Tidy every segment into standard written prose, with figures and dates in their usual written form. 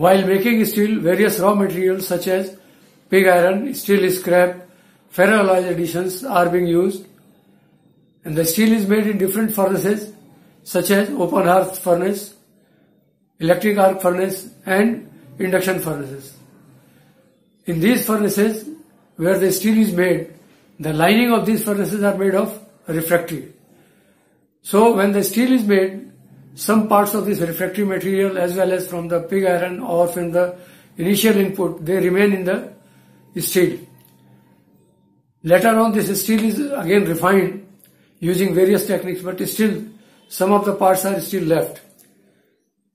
While making steel, various raw materials such as pig iron, steel scrap, ferroalloy additions are being used, and the steel is made in different furnaces such as open hearth furnace, electric arc furnace and induction furnaces. In these furnaces where the steel is made, the lining of these furnaces are made of refractory. So when the steel is made, some parts of this refractory material as well as from the pig iron or from the initial input, they remain in the steel. Later on this steel is again refined using various techniques, but still some of the parts are still left.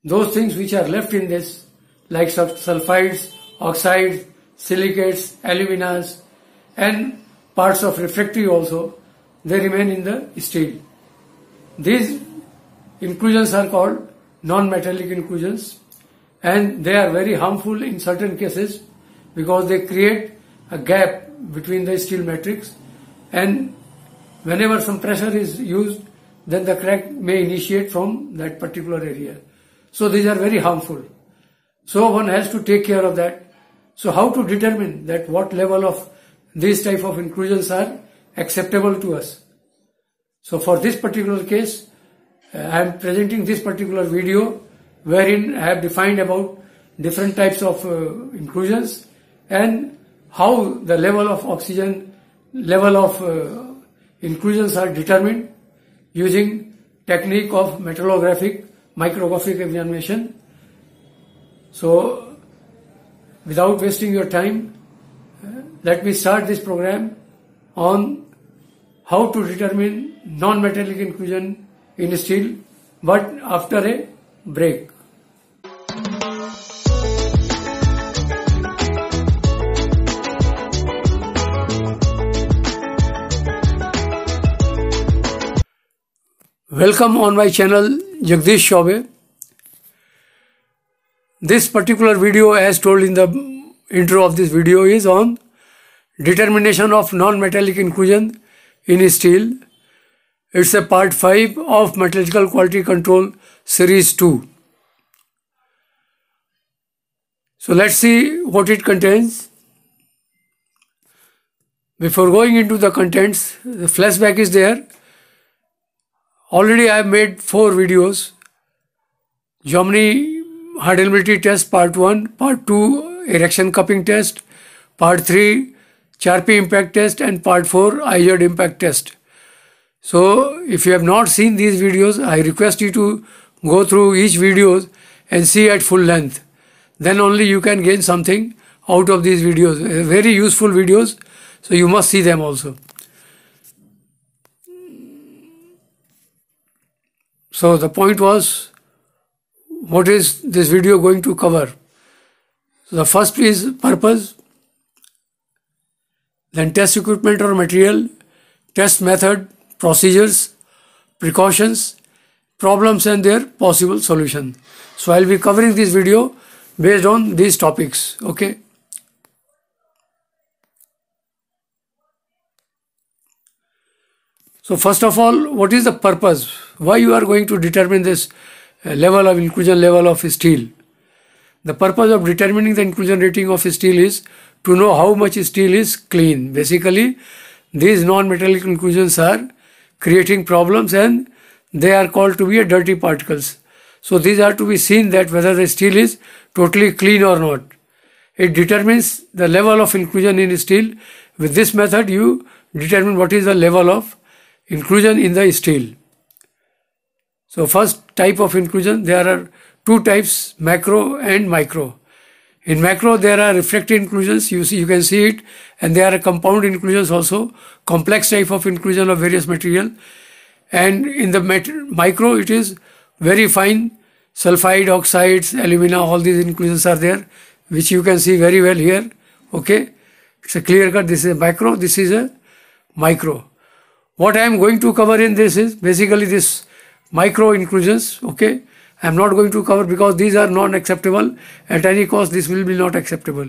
Those things which are left in this, like sulfides, oxides, silicates, aluminas and parts of refractory also, they remain in the steel. These inclusions are called non-metallic inclusions, and they are very harmful in certain cases because they create a gap between the steel matrix, and whenever some pressure is used, then the crack may initiate from that particular area. So these are very harmful. So one has to take care of that. So how to determine that what level of these type of inclusions are acceptable to us? So for this particular case, I am presenting this particular video wherein I have defined about different types of inclusions and how the level of oxygen, level of inclusions are determined using technique of metallographic, micrographic examination. So without wasting your time, let me start this program on how to determine non-metallic inclusion in steel, but after a break. Welcome on my channel Jagdish Chaubey. This particular video, as told in the intro of this video, is on determination of non-metallic inclusion in steel. It's a part 5 of Metallurgical Quality Control Series 2. So let's see what it contains. Before going into the contents, the flashback is there. Already I have made 4 videos. Germany hardenability test part 1, part 2 erection cupping test, part 3 Charpy impact test and part 4 IZ impact test. So if you have not seen these videos, I request you to go through each videos and see at full length. Then only you can gain something out of these videos. Very useful videos, so you must see them also. So the point was, what is this video going to cover? So the first is purpose, then test equipment or material, test method, procedures, precautions, problems and their possible solution. So I will be covering this video based on these topics. Okay. So first of all, what is the purpose? Why you are going to determine this level of inclusion, level of steel? The purpose of determining the inclusion rating of steel is to know how much steel is clean. Basically, these non-metallic inclusions are creating problems and they are called to be a dirty particles. So these are to be seen that whether the steel is totally clean or not. It determines the level of inclusion in steel. With this method, you determine what is the level of inclusion in the steel. So first type of inclusion, there are 2 types, macro and micro. In macro, there are refractory inclusions, you can see it, and there are compound inclusions also, complex type of inclusion of various material. And in the micro, it is very fine, sulfide, oxides, alumina, all these inclusions are there, which you can see very well here. Okay, it's a clear cut, this is a macro, this is a micro. What I am going to cover in this is basically this micro inclusions, okay. I am not going to cover because these are non-acceptable. At any cost, this will be not acceptable.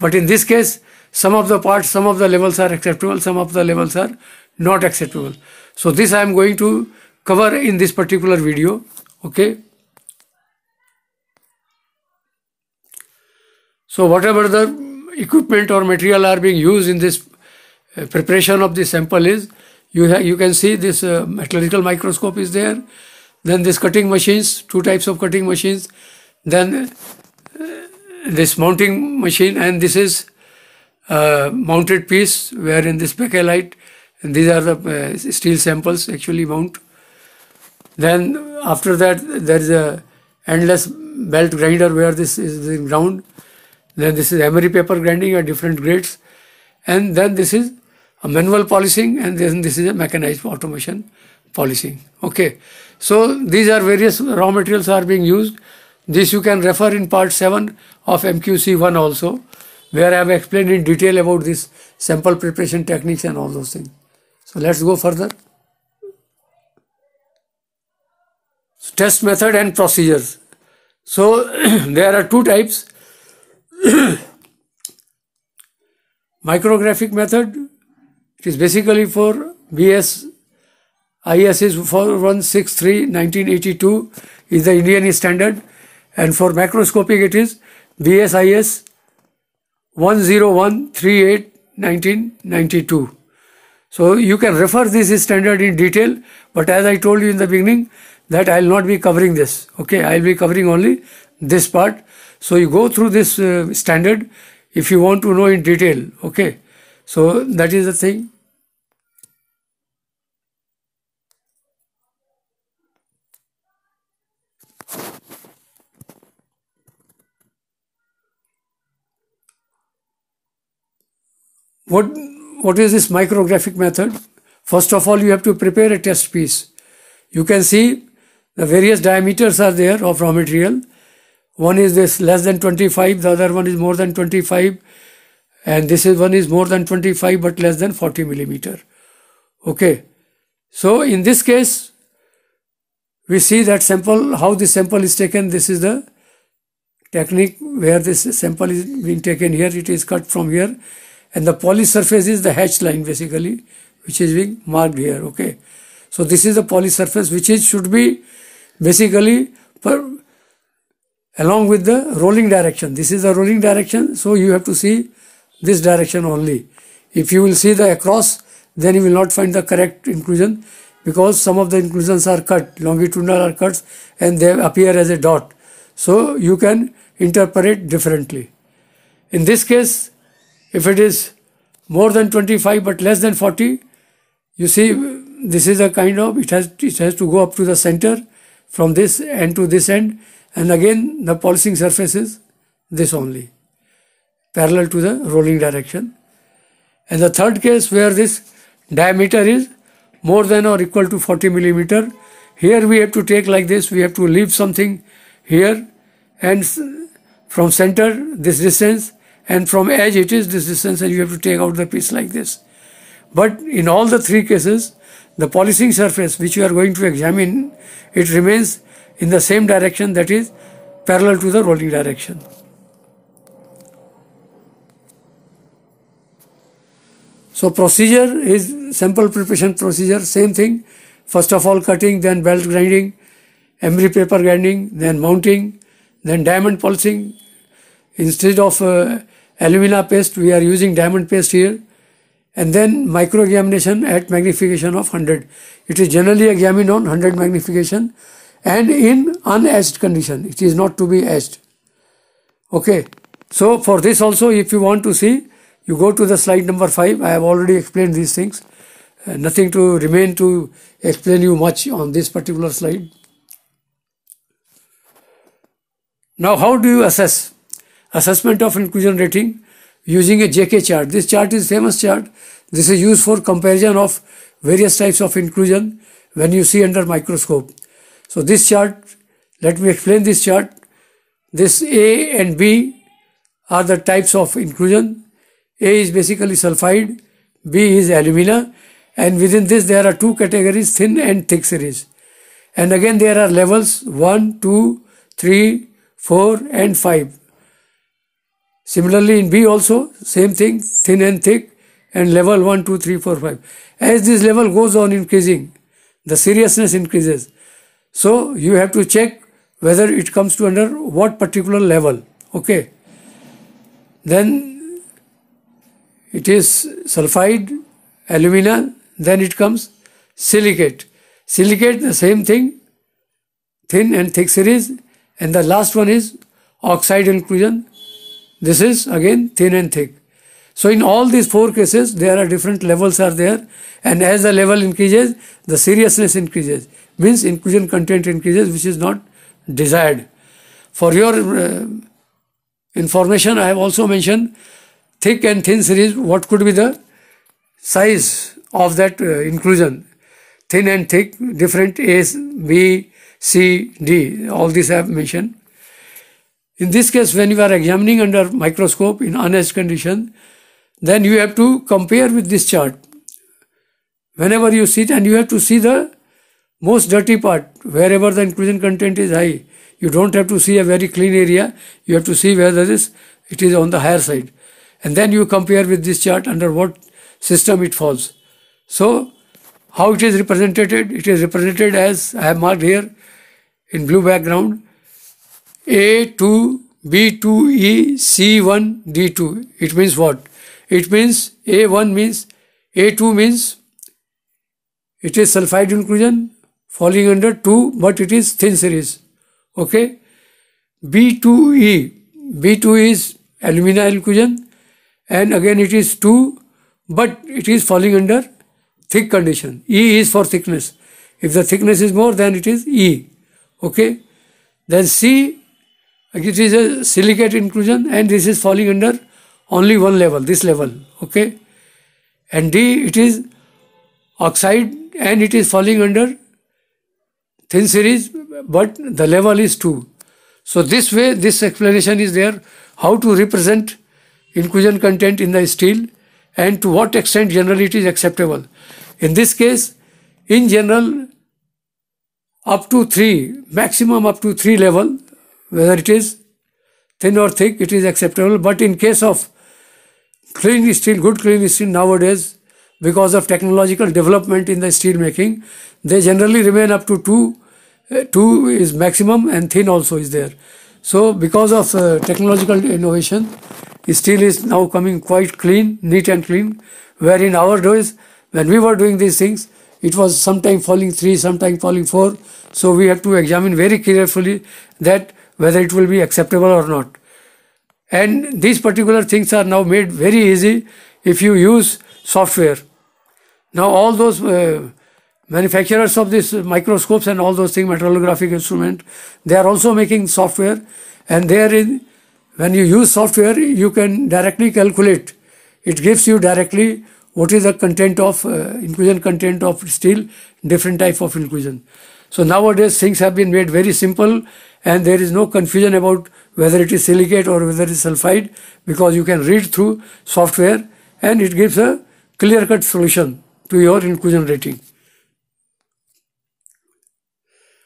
But in this case, some of the parts, some of the levels are acceptable, some of the levels are not acceptable. So this I am going to cover in this particular video. Okay. So whatever the equipment or material are being used in this preparation of the sample is, you can see this metallurgical microscope is there, then this cutting machines, two types of cutting machines, then this mounting machine, and this is mounted piece where in this bakelite, and these are the steel samples actually mount. Then after that there is a endless belt grinder where this is in ground. Then this is emery paper grinding at different grades, and then this is a manual polishing, and then this is a mechanized automation polishing. Okay, so these are various raw materials are being used. This you can refer in part 7 of MQC-1 also, where I have explained in detail about this sample preparation techniques and all those things. So let's go further. Test method and procedures. So there are two types. Micrographic method, it is basically for BS IS 4163 1982 is the Indian standard, and for macroscopic it is BS IS 10138 1992. So you can refer this standard in detail, but as I told you in the beginning that I will not be covering this. Okay, I will be covering only this part. So you go through this standard if you want to know in detail. Okay, so that is the thing. What is this micrographic method? First of all, you have to prepare a test piece. You can see the various diameters are there of raw material. One is this less than 25, the other one is more than 25, and this is one is more than 25 but less than 40 millimeter. Okay, so in this case, we see that sample, how the sample is taken. This is the technique where this sample is being taken here. It is cut from here. And the polished surface is the hatch line basically, which is being marked here. Okay, so this is the polished surface, which is should be basically along with the rolling direction. This is the rolling direction, so you have to see this direction only. If you will see the across, then you will not find the correct inclusion, because some of the inclusions are cut, longitudinal are cuts, and they appear as a dot. So you can interpret differently. In this case, if it is more than 25 but less than 40, you see this is a kind of, it has to go up to the center from this end to this end, and again the polishing surface is this only, parallel to the rolling direction. And the third case where this diameter is more than or equal to 40 millimeter, here we have to take like this, we have to leave something here, and from center this distance, and from edge it is this distance, and you have to take out the piece like this. But in all the three cases, the polishing surface which you are going to examine, it remains in the same direction, that is parallel to the rolling direction. So procedure is sample preparation procedure, same thing. First of all cutting, then belt grinding, emery paper grinding, then mounting, then diamond polishing. Instead of alumina paste, we are using diamond paste here, and then micro-examination at magnification of 100. It is generally examined on 100 magnification and in unetched condition. It is not to be etched. Okay, so for this also, if you want to see, you go to the slide number 5. I have already explained these things. Nothing to remain to explain you much on this particular slide. Now, how do you assess? Assessment of inclusion rating using a JK chart. This chart is famous chart. This is used for comparison of various types of inclusion when you see under microscope. So this chart, let me explain this chart. This A and B are the types of inclusion. A is basically sulfide, B is alumina, and within this there are two categories, thin and thick series. And again there are levels 1, 2, 3, 4 and 5. Similarly, in B also, same thing, thin and thick, and level 1, 2, 3, 4, 5. As this level goes on increasing, the seriousness increases. So you have to check whether it comes to under what particular level. Okay. then it is sulfide, alumina, then it comes silicate. Silicate, the same thing, thin and thick series, and the last one is oxide inclusion. This is again thin and thick. So in all these four cases, there are different levels are there, and as the level increases, the seriousness increases, means inclusion content increases, which is not desired. For your information, I have also mentioned thick and thin series, what could be the size of that inclusion. Thin and thick, different A's, B, C, D, all these I have mentioned. In this case, when you are examining under microscope in unaged condition, then you have to compare with this chart. Whenever you sit, and you have to see the most dirty part, wherever the inclusion content is high. You don't have to see a very clean area, you have to see whether it is on the higher side. And then you compare with this chart under what system it falls. So, how it is represented? It is represented as I have marked here in blue background. A2, B2, E, C1, D2. It means what? It means A1 means, A2 means it is sulfide inclusion falling under 2, but it is thin series. Okay. B2E. B2 is alumina inclusion, and again it is 2, but it is falling under thick condition. E is for thickness. If the thickness is more, then it is E. Okay. Then C, it is a silicate inclusion, and this is falling under only one level, this level, okay. And D, it is oxide, and it is falling under thin series, but the level is 2. So this way, this explanation is there, how to represent inclusion content in the steel and to what extent generally it is acceptable. In this case, in general, up to 3, maximum up to 3 level, whether it is thin or thick, it is acceptable. But in case of clean steel, good clean steel nowadays, because of technological development in the steel making, they generally remain up to 2. 2 is maximum, and thin also is there. So because of technological innovation, steel is now coming quite clean, neat and clean, where in our days, when we were doing these things, it was sometime falling 3, sometime falling 4. So we have to examine very carefully that whether it will be acceptable or not. And these particular things are now made very easy if you use software. Now all those manufacturers of these microscopes and all those things, metallographic instrument, they are also making software, and therein when you use software, you can directly calculate. It gives you directly what is the content of, inclusion content of steel, different type of inclusion. So nowadays things have been made very simple, and there is no confusion about whether it is silicate or whether it is sulfide, because you can read through software and it gives a clear-cut solution to your inclusion rating.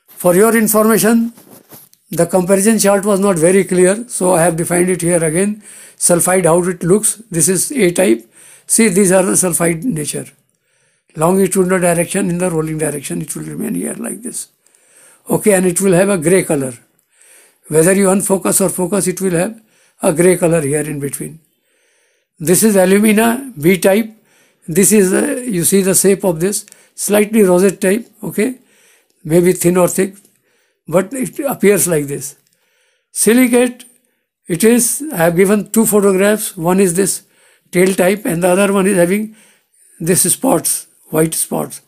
For your information, the comparison chart was not very clear, so I have defined it here again. Sulfide, how it looks, this is A type. See, these are the sulfide nature. Longitudinal direction, in the rolling direction, it will remain here like this. Okay, and it will have a grey color. Whether you unfocus or focus, it will have a grey color here in between. This is alumina, B type. This is, you see the shape of this, slightly rosette type, okay. Maybe thin or thick, but it appears like this. Silicate, it is, I have given 2 photographs. One is this tail type, and the other one is having this spots, white spots.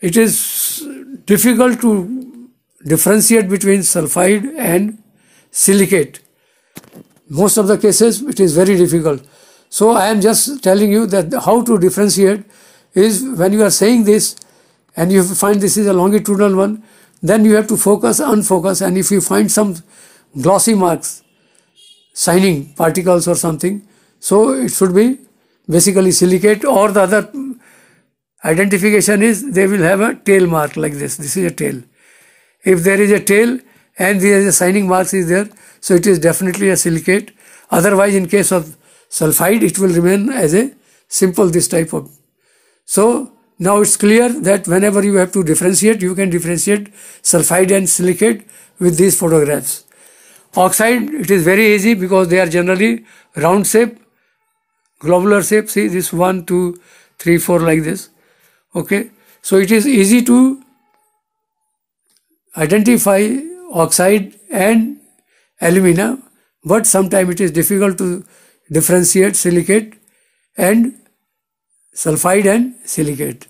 It is difficult to differentiate between sulfide and silicate. Most of the cases, it is very difficult. So I am just telling you that how to differentiate is when you are saying this and you find this is a longitudinal one, then you have to focus, unfocus, and if you find some glossy marks, shining particles or something, so it should be basically silicate, or the other identification is they will have a tail mark like this. This is a tail. If there is a tail and there is a shining marks is there, so it is definitely a silicate. Otherwise, in case of sulfide, it will remain as a simple this type of. So now it's clear that whenever you have to differentiate, you can differentiate sulfide and silicate with these photographs. Oxide, it is very easy because they are generally round shape, globular shape. See this 1, 2, 3, 4 like this. Okay. So it is easy to identify oxide and alumina, but sometimes it is difficult to differentiate silicate and sulfide and silicate.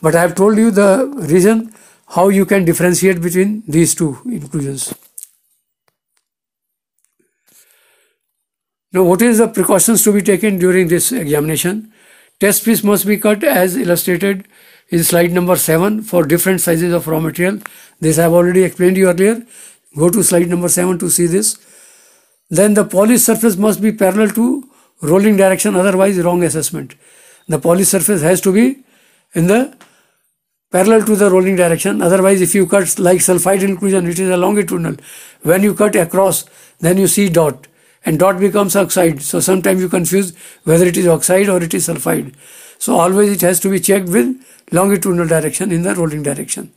But I have told you the reason how you can differentiate between these two inclusions. Now, what is the precautions to be taken during this examination? Test piece must be cut as illustrated in slide number 7 for different sizes of raw material. This I have already explained to you earlier. Go to slide number 7 to see this. Then the polished surface must be parallel to rolling direction, otherwise wrong assessment. The polished surface has to be in the parallel to the rolling direction, otherwise if you cut like sulfide inclusion, it is a longitudinal. When you cut across, then you see dot, and dot becomes oxide. So sometimes you confuse whether it is oxide or it is sulfide. So always it has to be checked with longitudinal direction in the rolling direction.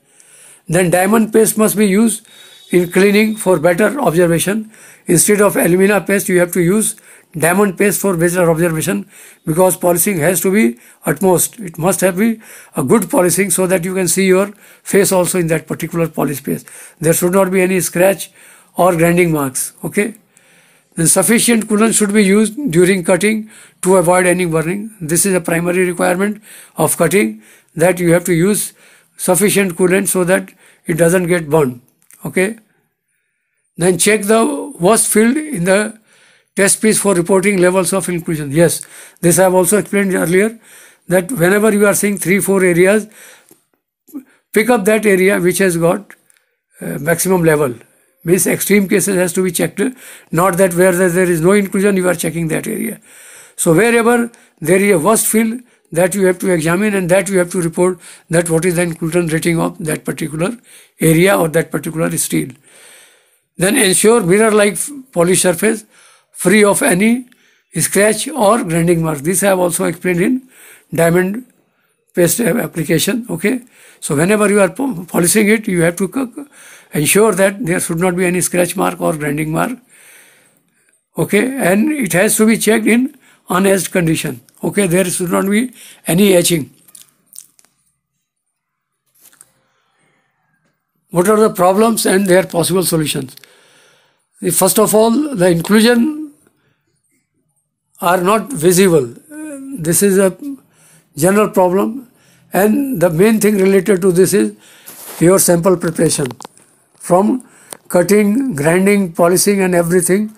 Then diamond paste must be used in cleaning for better observation. Instead of alumina paste, you have to use diamond paste for better observation, because polishing has to be utmost. It must have be a good polishing so that you can see your face also in that particular polish paste. There should not be any scratch or grinding marks. Okay. Then sufficient coolant should be used during cutting to avoid any burning. This is a primary requirement of cutting, that you have to use sufficient coolant so that it doesn't get burned. Okay. Then check the worst field in the test piece for reporting levels of inclusion. Yes, this I have also explained earlier, that whenever you are seeing 3-4 areas, pick up that area which has got maximum level. Means extreme cases has to be checked, not that where there is no inclusion you are checking that area. So wherever there is a worst field, that you have to examine, and that you have to report that what is the inclusion rating of that particular area or that particular steel. Then ensure mirror-like polished surface free of any scratch or grinding mark. This I have also explained in diamond paste application. Okay. So whenever you are polishing it, you have to ensure that there should not be any scratch mark or grinding mark. Okay. And it has to be checked in unetched condition. Okay, there should not be any etching. What are the problems and their possible solutions? First of all, the inclusion are not visible. This is a general problem, and the main thing related to this is your sample preparation. From cutting, grinding, polishing and everything,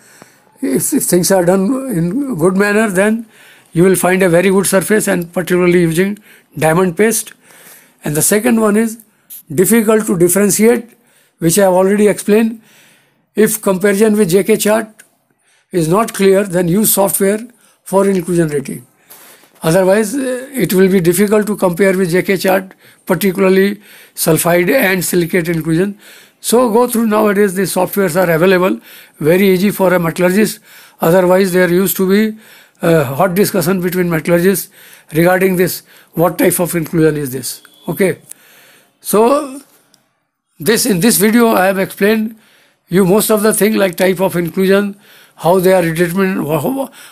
if things are done in good manner, then you will find a very good surface, and particularly using diamond paste. And the second one is difficult to differentiate, which I have already explained. If comparison with JK chart is not clear, then use software for inclusion rating. Otherwise, it will be difficult to compare with JK chart, particularly sulfide and silicate inclusion. So go through, nowadays the softwares are available, very easy for a metallurgist. Otherwise, there used to be hot discussion between metallurgists regarding this, what type of inclusion is this. Okay, so this, in this video I have explained you most of the thing, like type of inclusion, how they are determined,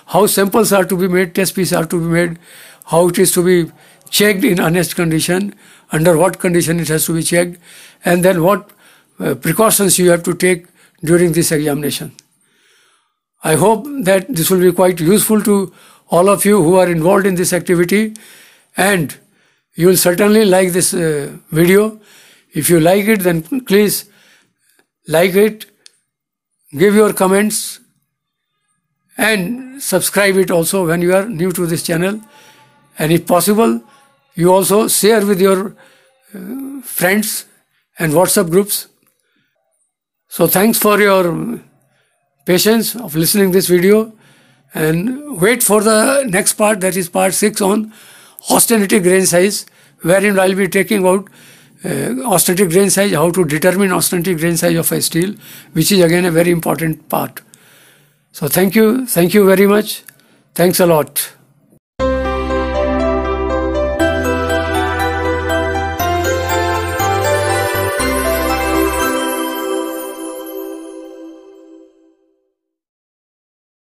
how samples are to be made, test pieces are to be made, how it is to be checked in honest condition, under what condition it has to be checked, and then what precautions you have to take during this examination. I hope that this will be quite useful to all of you who are involved in this activity, and you will certainly like this video. If you like it, then please like it, give your comments, and subscribe it also when you are new to this channel. And if possible, you also share with your friends and WhatsApp groups. So thanks for your patience of listening this video, and wait for the next part, that is part 6 on austenitic grain size, wherein I will be taking out austenitic grain size, how to determine austenitic grain size of a steel, which is again a very important part. So thank you very much. Thanks a lot.